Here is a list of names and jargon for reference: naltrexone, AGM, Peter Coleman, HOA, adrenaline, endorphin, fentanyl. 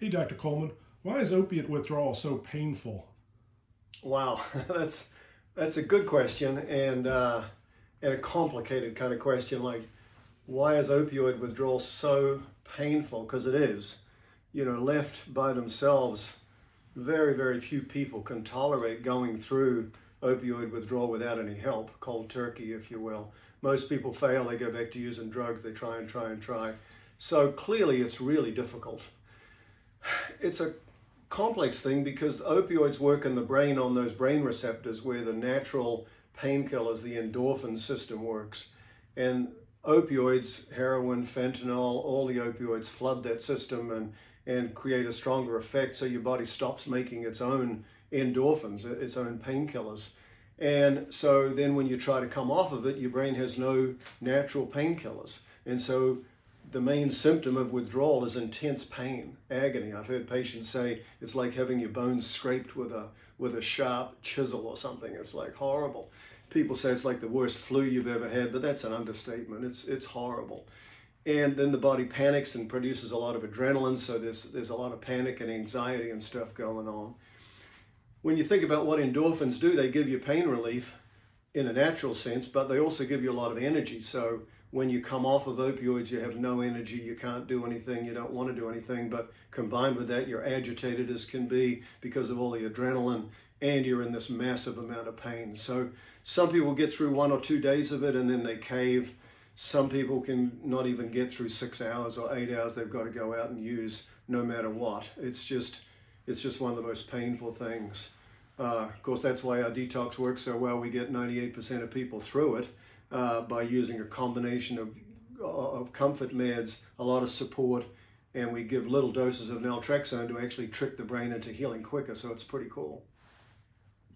Hey, Dr. Coleman, why is opiate withdrawal so painful? Wow, that's a good question, and a complicated kind of question. Like, why is opioid withdrawal so painful? Because it is. You know, left by themselves, very, very few people can tolerate going through opioid withdrawal without any help, cold turkey, if you will. Most people fail, they go back to using drugs, they try and try and try. So clearly it's really difficult. It's a complex thing because opioids work in the brain on those brain receptors where the natural painkillers, the endorphin system works. And opioids, heroin, fentanyl, all the opioids flood that system and create a stronger effect, so your body stops making its own endorphins, its own painkillers. And so then when you try to come off of it, your brain has no natural painkillers. And so the main symptom of withdrawal is intense pain, agony. I've heard patients say it's like having your bones scraped with a sharp chisel or something. It's like horrible. People say it's like the worst flu you've ever had, but that's an understatement. It's horrible. And then the body panics and produces a lot of adrenaline, so there's a lot of panic and anxiety and stuff going on. When you think about what endorphins do, they give you pain relief in a natural sense, but they also give you a lot of energy. So when you come off of opioids, you have no energy, you can't do anything, you don't want to do anything, but combined with that, you're agitated as can be because of all the adrenaline, and you're in this massive amount of pain. So some people get through 1 or 2 days of it and then they cave. Some people can not even get through 6 hours or 8 hours. They've got to go out and use no matter what. It's just one of the most painful things. Of course, that's why our detox works so well. We get 98% of people through it by using a combination of comfort meds, a lot of support, and we give little doses of naltrexone to actually trick the brain into healing quicker. So it's pretty cool.